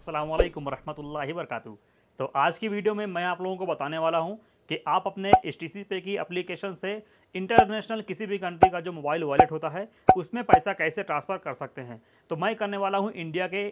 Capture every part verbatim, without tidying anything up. अस्सलामुअलैकुम वरहमतुल्लाहि वबरकातुहू। तो आज की वीडियो में मैं आप लोगों को बताने वाला हूं कि आप अपने एसटीसी पे की एप्लीकेशन से इंटरनेशनल किसी भी कंट्री का जो मोबाइल वॉलेट होता है उसमें पैसा कैसे ट्रांसफ़र कर सकते हैं। तो मैं करने वाला हूं इंडिया के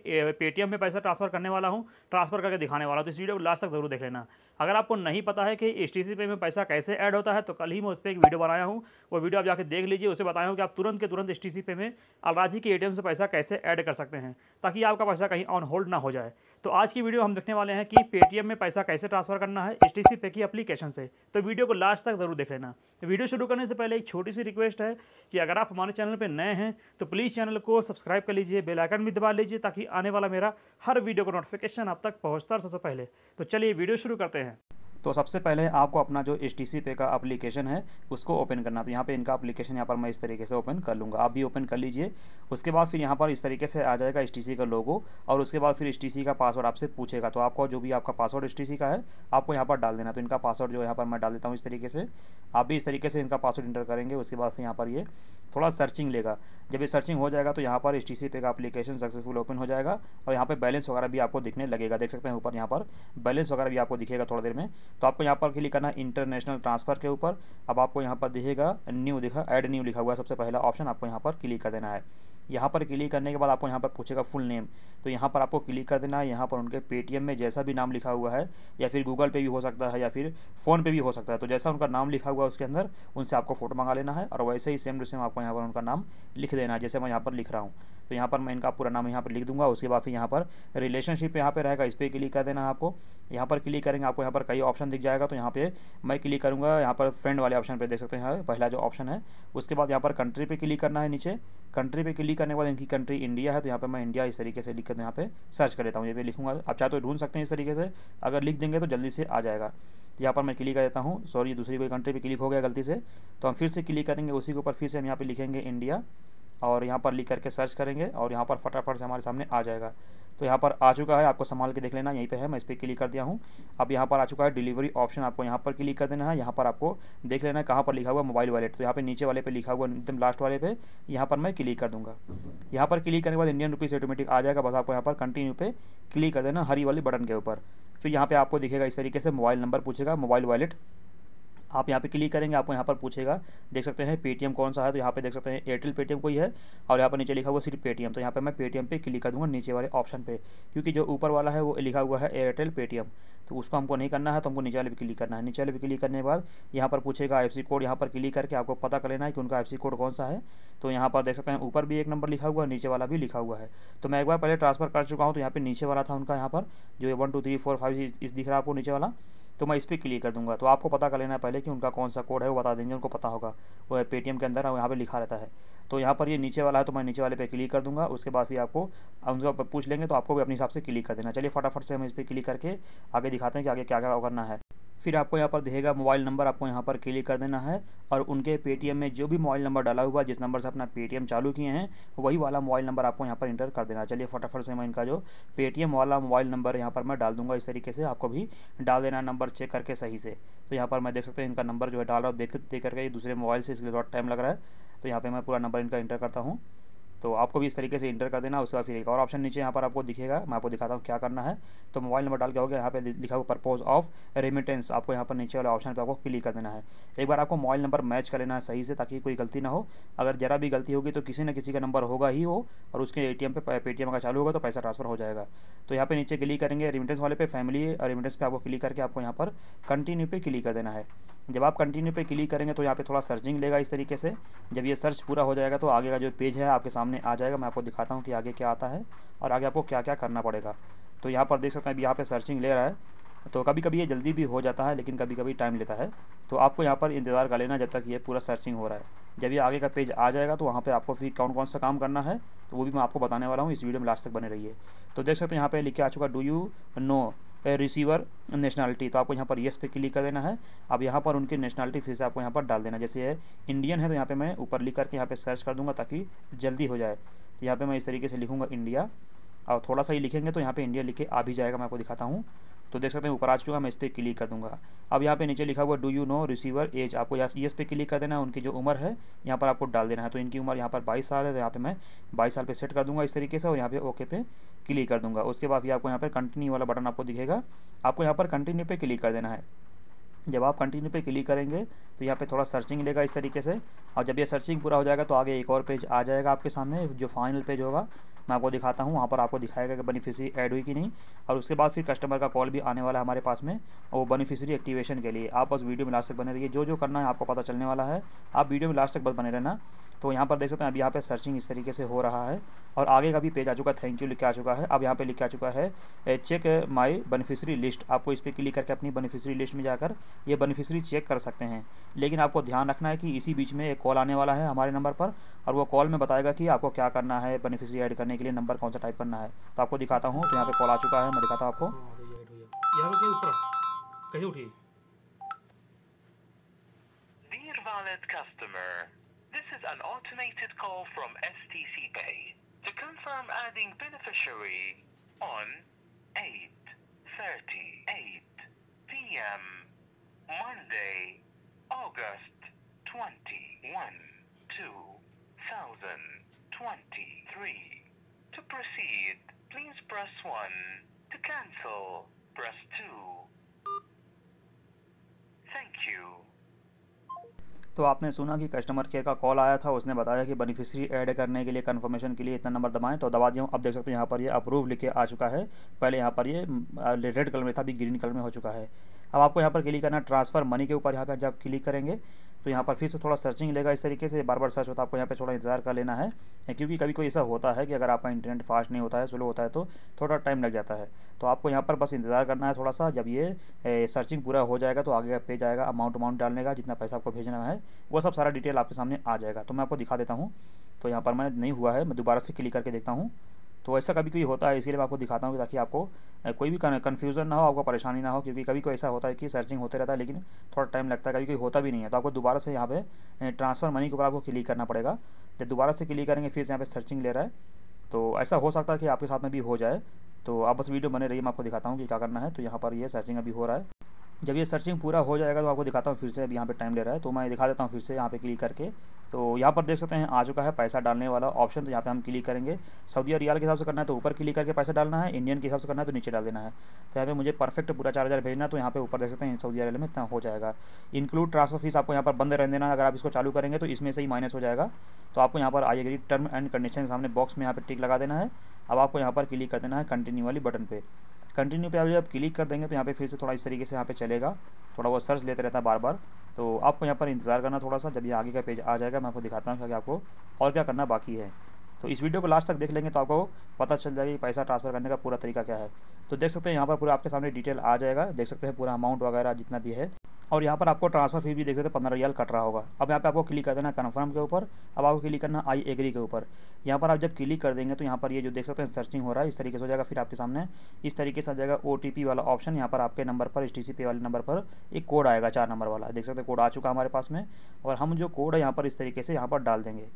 पेटीएम में पैसा ट्रांसफ़र करने वाला हूं, ट्रांसफ़र करके दिखाने वाला हूं। तो इस वीडियो को लास्ट तक जरूर देख लेना। अगर आपको नहीं पता है कि एसटीसी पे में पैसा कैसे ऐड होता है तो कल ही मैं उस पर एक वीडियो बनाया हूँ, वो वीडियो आप जाकर देख लीजिए। उसे बताया हूँ कि आप तुरंत के तुरंत एसटीसी पे में अलराजी के एटीएम से पैसा कैसे ऐड कर सकते हैं ताकि आपका पैसा कहीं ऑन होल्ड ना हो जाए। तो आज की वीडियो हम देखने वाले हैं कि पेटीएम में पैसा कैसे ट्रांसफ़र करना है एसटीसी पे की एप्लीकेशन से। तो वीडियो को लास्ट तक जरूर देख लेना। वीडियो शुरू करने से पहले एक छोटी सी रिक्वेस्ट है कि अगर आप हमारे चैनल पर नए हैं तो प्लीज़ चैनल को सब्सक्राइब कर लीजिए, बेल आइकन भी दबा लीजिए ताकि आने वाला मेरा हर वीडियो का नोटिफिकेशन आप तक पहुँचता है सबसे पहले। तो चलिए वीडियो शुरू करते हैं। तो सबसे पहले आपको अपना जो एसटीसी पे का एप्लीकेशन है उसको ओपन करना। तो यहाँ पे इनका एप्लीकेशन यहाँ पर मैं इस तरीके से ओपन कर लूँगा, आप भी ओपन कर लीजिए। उसके बाद फिर यहाँ पर इस तरीके से आ जाएगा एसटीसी का लोगो और उसके बाद फिर एसटीसी का पासवर्ड आपसे पूछेगा। तो आपको जो भी आपका पासवर्ड एसटीसी का है आपको यहाँ पर डाल देना। तो इनका पासवर्ड जो यहाँ पर मैं डाल देता हूँ इस तरीके से, आप भी इस तरीके से इनका पासवर्ड इंटर करेंगे। उसके बाद फिर यहाँ पर ये थोड़ा सर्चिंग लेगा, जब ये सर्चिंग हो जाएगा तो यहाँ पर एसटीसी पे का एप्लीकेशन सक्सेसफुल ओपन हो जाएगा और यहाँ पर बैलेंस वगैरह भी आपको दिखने लगेगा। देख सकते हैं ऊपर यहाँ पर बैलेंस वगैरह भी आपको दिखेगा थोड़ी देर में। तो आपको यहाँ पर क्लिक करना इंटरनेशनल ट्रांसफ़र के ऊपर। अब आपको यहाँ पर दिखेगा न्यू दिखा ऐड न्यू लिखा हुआ है, सबसे पहला ऑप्शन आपको यहाँ पर क्लिक कर देना है। यहाँ पर क्लिक करने के बाद आपको यहाँ पर पूछेगा फुल नेम, तो यहाँ पर आपको क्लिक कर देना है। यहाँ पर उनके पेटीएम में जैसा भी नाम लिखा हुआ है, या फिर गूगल पे भी हो सकता है या फिर फ़ोन पे भी हो सकता है, तो जैसा उनका नाम लिखा हुआ है उसके अंदर उनसे आपको फ़ोटो मंगा लेना है और वैसे ही सेम टू सेम आपको यहाँ पर उनका नाम लिख देना है जैसे मैं यहाँ पर लिख रहा हूँ। तो यहाँ पर मैं इनका पूरा नाम यहाँ पर लिख दूंगा। उसके बाद फिर यहाँ पर रिलेशनशिप यहाँ पर रहेगा, इस पर क्लिक कर देना है। आपको यहाँ पर क्लिक करेंगे आपको यहाँ पर कई ऑप्शन दिख जाएगा। तो यहाँ पे मैं क्लिक करूँगा यहाँ पर फ्रेंड वाले ऑप्शन पे, देख सकते हैं पहला जो ऑप्शन है। उसके बाद यहाँ पर कंट्री पे क्लिक करना है, नीचे कंट्री पे क्लिक करने के बाद इनकी कंट्री इंडिया है। तो यहाँ पर मैं इंडिया इस तरीके से लिख कर यहाँ पर सर्च कर लेता हूँ, ये भी लिखूँगा। आप चाहे तो ढूंढ सकते हैं इस तरीके से, अगर लिख देंगे तो जल्दी से आ जाएगा। यहाँ पर मैं क्लिक कर देता हूँ, सॉरी दूसरी कोई कंट्री पर क्लिक हो गया गलती से। तो हम फिर से क्लिक करेंगे उसी के ऊपर, फिर से हम यहाँ पर लिखेंगे इंडिया और यहाँ पर लिख करके सर्च करेंगे और यहाँ पर फटाफट से हमारे सामने आ जाएगा। तो यहाँ पर आ चुका है, आपको संभाल के देख लेना, यहीं पे है, मैं इस पर क्लिक कर दिया हूँ। अब यहाँ पर आ चुका है डिलीवरी ऑप्शन, आपको यहाँ पर क्लिक कर देना है। यहाँ पर आपको देख लेना है कहाँ पर लिखा हुआ मोबाइल वॉलेट, तो यहाँ पे नीचे वाले पे लिखा हुआ एकदम लास्ट वाले पे यहाँ पर मैं क्लिक कर दूँगा। यहाँ पर क्लिक करने के बाद इंडियन रुपीज़ ऑटोमेटिक आ जाएगा। बस आपको यहाँ पर कंटिन्यू पे क्लिक कर देना हरी वाले बटन के ऊपर। फिर यहाँ पर आपको दिखेगा इस तरीके से मोबाइल नंबर पूछेगा, मोबाइल वॉलेट आप यहाँ पे क्लिक करेंगे। आपको यहाँ पर पूछेगा, देख सकते हैं पेटीएम कौन सा है, तो यहाँ पे देख सकते हैं एयरटेल पेटीएम कोई है और यहाँ पर नीचे लिखा हुआ सिर्फ पेटीएम। तो यहाँ पे मैं पेटीएम पे क्लिक कर दूँगा नीचे वाले ऑप्शन पे, क्योंकि जो ऊपर वाला है वो लिखा हुआ है एयरटेल पेटीएम, तो उसको हमको नहीं करना है। तो हमको नीचे वाले पे क्लिक करना है। नीचे वाले पे क्लिक करने के बाद यहाँ पर पूछेगा आई एफ सी कोड, यहाँ पर क्लिक करके आपको पता कर लेना है कि उनका आई एफ सी कोड कौन सा है। तो यहाँ पर देख सकते हैं ऊपर भी एक नंबर लिखा हुआ है, नीचे वाला भी लिखा हुआ है। तो मैं एक बार पहले ट्रांसफ़र कर चुका हूँ, तो यहाँ पर नीचे वाला था उनका, यहाँ पर जो one two three four five इस दिख रहा है आपको नीचे वाला, तो मैं इस पर क्लिक कर दूंगा। तो आपको पता कर लेना है पहले कि उनका कौन सा कोड है, वो बता देंगे, उनको पता होगा, वो पेटीएम के अंदर है, यहाँ पे लिखा रहता है। तो यहाँ पर ये नीचे वाला है, तो मैं नीचे वाले पे क्लिक कर दूंगा। उसके बाद फिर आपको उनसे पूछ लेंगे, तो आपको भी अपने हिसाब से क्लिक कर देना। चलिए फटाफट से हम इस पर क्लिक करके आगे दिखाते हैं कि आगे क्या क्या करना है। फिर आपको यहाँ पर दिखेगा मोबाइल नंबर, आपको यहाँ पर क्लिक कर देना है और उनके पेटीएम में जो भी मोबाइल नंबर डाला हुआ है, जिस नंबर से अपना पेटीएम चालू किए हैं, वही वाला मोबाइल नंबर आपको यहाँ पर इंटर कर देना। चलिए फटाफट से मैं इनका जो पेटीएम वाला मोबाइल नंबर यहाँ पर मैं डाल दूंगा इस तरीके से, आपको भी डाल देना नंबर चेक करके सही से। तो यहाँ पर मैं देख सकते हैं इनका नंबर जो है डाल रहा हूँ देख देख करके दूसरे मोबाइल से, इसलिए थोड़ा टाइम लग रहा है। तो यहाँ पर मैं पूरा नंबर इनका इंटर करता हूँ, तो आपको भी इस तरीके से इंटर कर देना। उसके बाद फिर एक और ऑप्शन नीचे यहाँ पर आपको दिखेगा, मैं आपको दिखाता हूँ क्या करना है। तो मोबाइल नंबर डाल के हो गया, यहाँ पे लिखा हुआ पर्पस ऑफ रेमिटेंस, आपको यहाँ पर नीचे वाले ऑप्शन पे आपको क्लिक कर देना है। एक बार आपको मोबाइल नंबर मैच कर लेना है सही से ताकि कोई गलती ना हो। अगर जरा भी गलती होगी तो किसी न किसी का नंबर होगा ही हो और उसके ए टी एम पे पेटीएम का चालू होगा तो पैसा ट्रांसफर हो जाएगा। तो यहाँ पर नीचे क्लिक करेंगे रेमिटेंस वाले पे, फैमिली रेमिटेंस पे आपको क्लिक करके आपको यहाँ पर कंटिन्यू पे क्लिक कर देना है। जब आप कंटिन्यू पे क्लिक करेंगे तो यहाँ पे थोड़ा सर्चिंग लेगा इस तरीके से। जब ये सर्च पूरा हो जाएगा तो आगे का जो पेज है आपके सामने आ जाएगा। मैं आपको दिखाता हूँ कि आगे क्या आता है और आगे आपको क्या क्या करना पड़ेगा। तो यहाँ पर देख सकते हैं अभी यहाँ पे सर्चिंग ले रहा है, तो कभी कभी ये जल्दी भी हो जाता है लेकिन कभी कभी टाइम लेता है। तो आपको यहाँ पर इंतज़ार कर लेना जब तक ये पूरा सर्चिंग हो रहा है। जब ये आगे का पेज आ जाएगा तो वहाँ पे आपको फिर कौन कौन सा काम करना है तो वो भी मैं आपको बताने वाला हूँ, इस वीडियो में लास्ट तक बने रहिए। तो देख सकते हैं यहाँ पर लिख के आ चुका do you know receiver nationality, तो आपको यहाँ पर येस पे क्लिक कर देना है। अब यहाँ पर उनकी नेशनलिटी फिर से आपको यहाँ पर डाल देना, जैसे ये इंडियन है तो यहाँ पे मैं ऊपर लिख करके यहाँ पे सर्च कर दूंगा ताकि जल्दी हो जाए। तो यहाँ पे मैं इस तरीके से लिखूंगा इंडिया और थोड़ा सा ही लिखेंगे तो यहाँ पे इंडिया लिख के आ भी जाएगा, मैं आपको दिखाता हूँ। तो देख सकते हैं ऊपर आ चुका, मैं इस पर क्लिक कर दूंगा। अब यहाँ पे नीचे लिखा हुआ do you know receiver age, आपको यहाँ येस पे क्लिक कर देना है। उनकी जो उम्र है यहाँ पर आपको डाल देना है, तो इनकी उम्र यहाँ पर बाईस साल है तो यहाँ पे मैं बाईस साल पे सेट कर दूंगा इस तरीके से और यहाँ पे ओके पे क्लिक कर दूंगा। उसके बाद ये आपको यहाँ पर कंटिन्यू वाला बटन आपको दिखेगा, आपको यहाँ पर कंटिन्यू पे क्लिक कर देना है। जब आप कंटिन्यू पे क्लिक करेंगे तो यहाँ पे थोड़ा सर्चिंग लेगा इस तरीके से, और जब ये सर्चिंग पूरा हो जाएगा तो आगे एक और पेज आ जाएगा आपके सामने, जो फाइनल पेज होगा मैं आपको दिखाता हूँ। वहाँ पर आपको दिखाएगा कि बेनिफिशियरी ऐड हुई कि नहीं, और उसके बाद फिर कस्टमर का कॉल भी आने वाला है हमारे पास में, वो बेनिफिशियरी एक्टिवेशन के लिए। आप बस वीडियो में लास्ट तक बने रहिए, जो जो करना है आपको पता चलने वाला है, आप वीडियो में लास्ट तक बस बने रहना। तो यहाँ पर देख सकते हैं अब यहाँ पे सर्चिंग इस तरीके से हो रहा है, और आगे का भी पेज आ चुका है, थैंक यू लिख के आ चुका है। अब यहाँ पे लिख के आ चुका है चेक माय बेनिफिशियरी लिस्ट, आपको इस पर क्लिक करके अपनी बेनिफिशियरी लिस्ट में जाकर ये बेनिफिशियरी चेक कर सकते हैं। लेकिन आपको ध्यान रखना है कि इसी बीच में एक कॉल आने वाला है हमारे नंबर पर, और वो कॉल में बताएगा कि आपको क्या करना है बेनिफिशियरी ऐड करने के लिए, नंबर कौन सा टाइप करना है। तो आपको दिखाता हूँ, तो यहाँ पर कॉल आ चुका है, मैं दिखाता हूँ आपको। This is an automated call from S T C Pay to confirm adding beneficiary on eight thirty-eight p m Monday, August twenty-first, twenty twenty-three. To proceed, please press one. To cancel, press two. Thank you. तो आपने सुना कि customer care का call आया था, उसने बताया कि बेनिफिशियरी ऐड करने के लिए कंफर्मेशन के लिए इतना नंबर दबाएं, तो दबा दिया हूँ। अब देख सकते हैं यहाँ पर ये यह अप्रूव लिखे आ चुका है, पहले यहाँ पर ये यह रेड कलर में था, अभी ग्रीन कलर में हो चुका है। अब आपको यहाँ पर क्लिक करना ट्रांसफ़र मनी के ऊपर, यहाँ पर जब क्लिक करेंगे तो यहाँ पर फिर से थोड़ा सर्चिंग लेगा इस तरीके से, बार बार सर्च होता है, आपको यहाँ पे थोड़ा इंतजार कर लेना है, क्योंकि कभी कोई ऐसा होता है कि अगर आपका इंटरनेट फास्ट नहीं होता है, स्लो होता है, तो थोड़ा टाइम लग जाता है। तो आपको यहाँ पर बस इंतजार करना है थोड़ा सा, जब ये ए, सर्चिंग पूरा हो जाएगा तो आगे का पेज आएगा, अमाउंट अमाउंट डालने का, जितना पैसा आपको भेजना है वो सब सारा डिटेल आपके सामने आ जाएगा। तो मैं आपको दिखा देता हूँ, तो यहाँ पर मैं नहीं हुआ है, मैं दोबारा से क्लिक करके देखता हूँ। तो ऐसा कभी कोई होता है, इसीलिए मैं आपको दिखाता हूँ ताकि आपको कोई भी कन्फ्यूजन ना हो, आपको परेशानी ना हो, क्योंकि कभी कोई ऐसा होता है कि सर्चिंग होते रहता है लेकिन थोड़ा टाइम लगता है, कभी कोई होता भी नहीं है। तो आपको दोबारा से यहाँ पे ट्रांसफ़र मनी के ऊपर आपको क्लिक करना पड़ेगा। जब दोबारा से क्लिक करेंगे फिर से यहाँ पे सर्चिंग ले रहा है, तो ऐसा हो सकता है कि आपके साथ में भी हो जाए। तो आप बस वीडियो बने रहिए, मैं आपको दिखाता हूँ कि क्या करना है। तो यहाँ पर ये सर्चिंग अभी हो रहा है, जब ये सर्चिंग पूरा हो जाएगा तो आपको दिखाता हूँ फिर से, अभी यहाँ पे टाइम ले रहा है, तो मैं दिखा देता हूँ फिर से यहाँ पे क्लिक करके। तो यहाँ पर देख सकते हैं आ चुका है पैसा डालने वाला ऑप्शन, तो यहाँ पे हम क्लिक करेंगे। सऊदी और रियाल के हिसाब से करना है तो ऊपर क्लिक करके पैसा डालना है, इंडियन के हिसाब से करना है तो नीचे डाल देना है। तो यहाँ पे मुझे परफेक्ट पूरा चार हज़ार भेजना है, तो यहाँ पे ऊपर देख सकते हैं सऊदी अरब में इतना हो जाएगा। इंक्लूड ट्रांसफर फीस आपको यहाँ पर बंद रहने देना है, अगर आप इसको चालू करेंगे तो इसमें से ही माइनस हो जाएगा। तो आपको यहाँ पर I agree term and condition के सामने बॉक्स में यहाँ पर टिक लगा देना है। अब आपको यहाँ पर क्लिक कर देना है कंटिन्यू वाली बटन पर। कंटिन्यू पे आप जब क्लिक कर देंगे तो यहाँ पे फिर से थोड़ा इस तरीके से यहाँ पे चलेगा, थोड़ा वो सर्च लेते रहता है बार बार। तो आपको यहाँ पर इंतजार करना थोड़ा सा, जब ये आगे का पेज आ जाएगा मैं आपको दिखाता हूँ कि आपको और क्या करना बाकी है। तो इस वीडियो को लास्ट तक देख लेंगे तो आपको पता चल जाएगा कि पैसा ट्रांसफ़र करने का पूरा तरीका क्या है। तो देख सकते हैं यहाँ पर पूरा आपके सामने डिटेल आ जाएगा, देख सकते हैं पूरा अमाउंट वगैरह जितना भी है, और यहाँ पर आपको ट्रांसफर फीस भी देख सकते हैं पंद्रह रियाल कट रहा होगा। अब यहाँ पे आपको क्लिक कर देना कन्फर्म के ऊपर। अब आपको क्लिक करना आई एग्री के ऊपर। यहाँ पर आप जब क्लिक कर देंगे तो यहाँ पर ये यह जो देख सकते हैं सर्चिंग हो रहा है इस तरीके से हो जाएगा। फिर आपके सामने इस तरीके से आ जाएगा ओ टी पी वाला ऑप्शन। यहाँ पर आपके नंबर पर एस टी सी पे वाले नंबर पर एक कोड आएगा, चार नंबर वाला, देख सकते हैं कोड आ चुका हमारे पास में। और हम जो कोड है यहाँ पर इस तरीके से यहाँ पर डाल देंगे।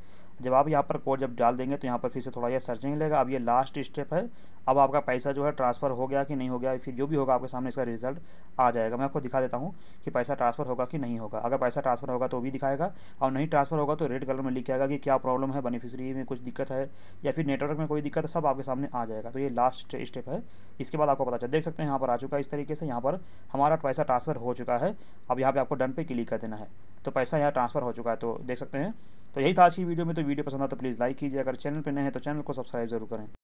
जब आप यहाँ पर कोड जब डाल देंगे तो यहाँ पर फिर से थोड़ा ये सर्चिंग लेगा। अब ये लास्ट स्टेप है, अब आपका पैसा जो है ट्रांसफ़र हो गया कि नहीं हो गया, फिर जो भी होगा आपके सामने इसका रिजल्ट आ जाएगा। मैं आपको दिखा देता हूँ कि पैसा ट्रांसफ़र होगा कि नहीं होगा। अगर पैसा ट्रांसफ़र होगा तो भी दिखाएगा, और नहीं ट्रांसफ़र होगा तो रेड कलर में लिख आएगा कि क्या प्रॉब्लम है, बेनिफिशियरी में कुछ दिक्कत है या फिर नेटवर्क में कोई दिक्कत है, सब आपके सामने आ जाएगा। तो ये लास्ट स्टेप है, इसके बाद आपको पता चल। देख सकते हैं यहाँ पर आ चुका है इस तरीके से, यहाँ पर हमारा पैसा ट्रांसफ़र हो चुका है। अब यहाँ पर आपको डन पे क्लिक कर देना है, तो पैसा यहाँ ट्रांसफ़र हो चुका है। तो देख सकते हैं। तो यही था आज की वीडियो में। तो वीडियो पसंद आता तो प्लीज़ लाइक कीजिए, अगर चैनल पर नए हैं तो चैनल को सब्सक्राइब जरूर करें।